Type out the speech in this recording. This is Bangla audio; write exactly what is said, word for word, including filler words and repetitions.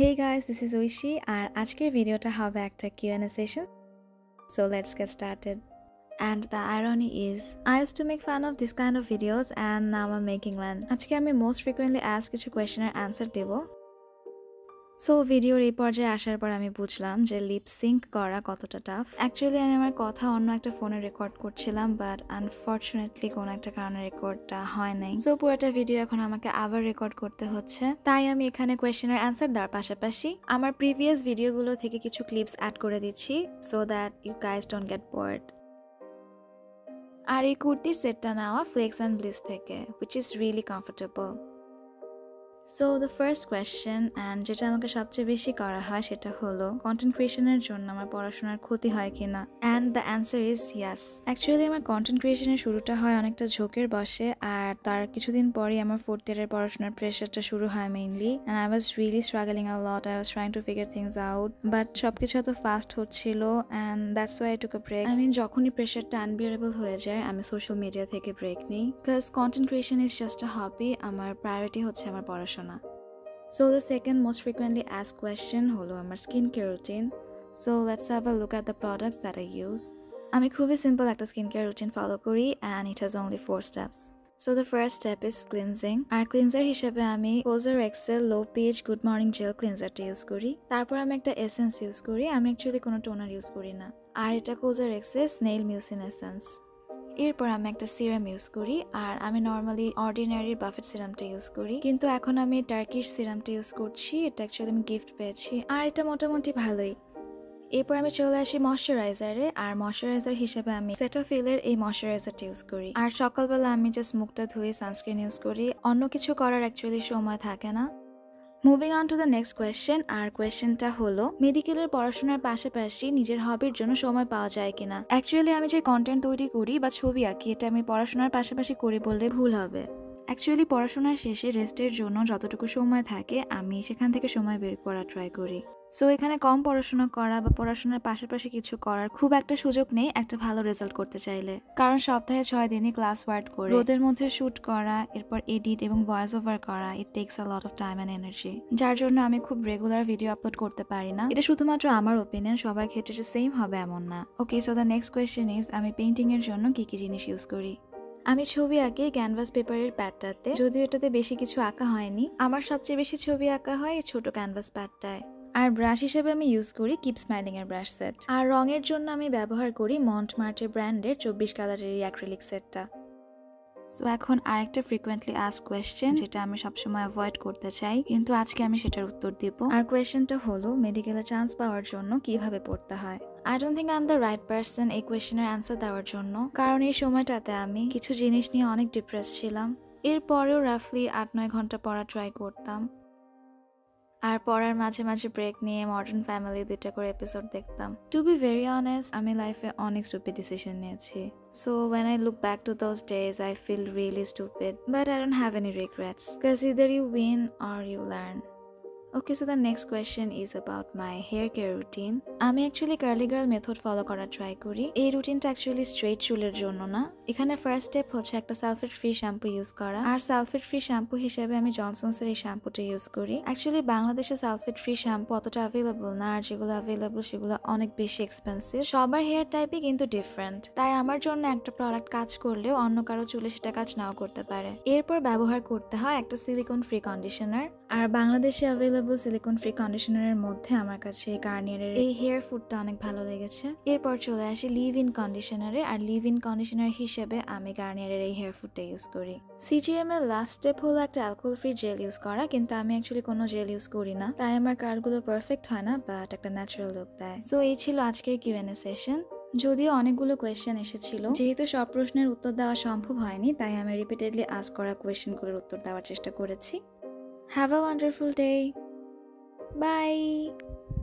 Hey guys, this is Oishi and today's video ta hobe ekta Q and A session. So let's get started. And the irony is, I used to make fun of this kind of videos and now I'm making one. Ajke ami most frequently asked kichu question er answer debo. So video re porje ashar por ami bujhlam je lip sync kora koto ta tough. Actually ami amar kotha onno ekta phone e record korchhilam but unfortunately kono ekta karone record ta hoy nai. So pura ta video ekhon amake abar record korte hocche. Tai ami ekhane question er answer dar pashapashi amar previous video gulo theke kichu clips add kore dicchi so that you guys don't get bored. আর এই কুর্তি সেটটা নেওয়া ফ্লেক্স অ্যান্ড ব্লিস থেকে which is really comfortable. So the first question and যেটা আমাকে সবচেয়ে বেশি করা হয় সেটা হলো কন্টেন্ট ক্রিয়েশনের জন্য আমার পড়াশোনার ক্ষতি হয় কিনা, and the answer is yes. Actually আমার কন্টেন্ট ক্রিয়েশনের শুরুটা হয় অনেকটা ঝোঁকের বসে আর তার কিছুদিন পরেই আমার fourth year এর পড়াশোনার প্রেসারটা শুরু হয় mainly and I was really struggling a lot. I was trying to figure things out but সবকিছু এত ফাস্ট হচ্ছিল and that's why I took a break. I mean যখনই প্রেসারটা unbearable হয়ে যায় আমি সোশ্যাল মিডিয়া থেকে ব্রেক নেই cuz content creation is just a hobby. আমার priority হচ্ছে আমার পড়াশোনা. So the second most frequently asked question holo amar skincare routine. So let's have a look at the products that I use. Ami khub simple ekta skincare routine follow kori and it has only four steps. So the first step is cleansing. Ar cleanser hisebe ami Cosrx Low pH Good Morning Gel Cleanser ta use kori. Tarpor ami ekta essence use kori. Ami actually kono toner use kori na. Ar eta Cosrx Snail Mucin Essence. এরপর আমি একটা সিরাম ইউজ করি আর আমি নরমালি অর্ডিনারি বাফেট সিরামটা ইউজ করি কিন্তু এখন আমি টার্কিশ সিরামটা ইউজ করছি, এটা অ্যাকচুয়ালি আমি গিফট পেয়েছি আর এটা মোটামুটি ভালোই। এরপর আমি চলে আসি ময়শ্চারাইজারে আর ময়শ্চারাইজার হিসেবে আমি সেটাফিলের এই ময়শ্চারাইজারটা ইউজ করি আর সকালবেলা আমি জাস্ট মুখটা ধুয়ে সানস্ক্রিন ইউজ করি, অন্য কিছু করার অ্যাকচুয়ালি সময় থাকে না। Moving on to the next question আর কোয়েশ্চেনটা হলো মেডিকেলের পড়াশোনার পাশাপাশি নিজের হবির জন্য সময় পাওয়া যায় কিনা। অ্যাকচুয়ালি আমি যে কন্টেন্ট তৈরি করি বা ছবি আঁকি এটা আমি পড়াশোনার পাশাপাশি করি বললে ভুল হবে। অ্যাকচুয়ালি পড়াশোনার শেষে রেস্টের জন্য যতটুকু সময় থাকে আমি সেখান থেকে সময় বের করা ট্রাই করি। সো এখানে কম পড়াশোনা করা বা পড়াশোনার পাশাপাশি কিছু করার খুব একটা সুযোগ নেই একটা ভালো রেজাল্ট করতে চাইলে, কারণ সপ্তাহে ছয় দিনই ক্লাস ওয়ার্ড করে রোদের মধ্যে শুট করা এরপর এডিট এবং ভয়েস ওভার করা it takes a lot of time and energy, যার জন্য আমি খুব রেগুলার ভিডিও আপলোড করতে পারি না। এটা শুধুমাত্র আমার ওপিনিয়ন, সবার ক্ষেত্রে যে সেম হবে এমন না। Okay so the next question is আমি পেইন্টিংয়ের জন্য কী কী জিনিস ইউজ করি। আমি ছবি আঁকি ক্যানভাস পেপারের প্যাডটাতে, যদিও এটাতে বেশি কিছু আঁকা হয়নি। আমার সবচেয়ে বেশি ছবি আঁকা হয় এই ছোটো ক্যানভাস প্যাডটায় আর ব্রাশ হিসেবে আমি ইউজ করি কিপ স্মাইলিং এর ব্রাশ সেট আর রঙের জন্য আমি ব্যবহার করি মন্টমার্টে ব্র্যান্ডের চব্বিশ কালারের অ্যাক্রিলিক সেটটা। সো এখন আরেকটা ফ্রিকোয়েন্টলি আস্ক কোয়েশ্চেন যেটা আমি সবসময় অ্যাভয়েড করতে চাই কিন্তু আজকে আমি সেটার উত্তর দেব আর কোয়েশ্চেনটা হলো মেডিকেলে চান্স পাওয়ার জন্য কিভাবে পড়তে হয়। I don't think I'm the right person এই কোয়েশ্চেনের অ্যান্সার দেওয়ার জন্য, কারণ এই সময়টাতে আমি কিছু জিনিস নিয়ে অনেক ডিপ্রেস ছিলাম। এরপরেও রাফলি আট নয় ঘন্টা পড়া ট্রাই করতাম আর পড়ার মাঝে মাঝে ব্রেক নিয়ে মডার্ন ফ্যামিলি দুইটা করে এপিসোড দেখতাম। টু বি ভেরি অনেস্ট আমি লাইফে অনেক স্টুপিড ডিসিশন নিয়েছি। So when I look back to those days I feel really stupid but I don't have any regrets because either you win or you learn. Okay so the next question is about my hair care routine. আমি actually curly girl method follow করার ট্রাই করি। এই রুটিনটা অ্যাকচুয়ালি স্ট্রেট চুলের জন্য না। এখানে ফার্স্ট স্টেপ হচ্ছে একটা সালফেট ফ্রি শ্যাম্পু ইউজ করা আর সালফেট ফ্রি শ্যাম্পু হিসেবে আমি জনসনসের এই শ্যাম্পুটা ইউজ করি। অ্যাকচুয়ালি বাংলাদেশে সালফেট ফ্রি শ্যাম্পু অতটা অ্যাভেলেবল না আর যেগুলো অ্যাভেলেবল সেগুলো অনেক বেশি এক্সপেন্সিভ। সবার হেয়ার টাইপই কিন্তু ডিফারেন্ট, তাই আমার জন্য একটা প্রোডাক্ট কাজ করলেও অন্য কারো চুলে সেটা কাজ নাও করতে পারে। এরপর ব্যবহার করতে হয় একটা সিলিকন ফ্রি কন্ডিশনার আর বাংলাদেশে অ্যাভেলেবল সিলিকন ফ্রি কন্ডিশনারের মধ্যে আমার কাছে গার্নিয়ারের এই হেয়ার ফুডটা অনেক ভালো লেগেছে। এরপর চলে আসি লিভ ইন কন্ডিশনারে আর লিভ ইন কন্ডিশনার হিসেবে আমি গার্নিয়ারের এই হেয়ার ফুডটা ইউজ করি। সিজিএম এর লাস্ট স্টেপ হলো একটা অ্যালকোহল ফ্রি জেল ইউজ করা কিন্তু আমি অ্যাকচুয়ালি কোনো জেল ইউজ করি না, তাই আমার কার্লগুলো পারফেক্ট হয় না বাট একটা ন্যাচারাল লুক দেয়। সো এই ছিল আজকের কিউএনএ সেশন। যদিও অনেকগুলো কোয়েশ্চেন এসেছিল, যেহেতু সব প্রশ্নের উত্তর দেওয়া সম্ভব হয়নি তাই আমি রিপিটেডলি আস্ক করা কোয়েশ্চেনগুলোর উত্তর দেওয়ার চেষ্টা করেছি। Have a wonderful day. Bye.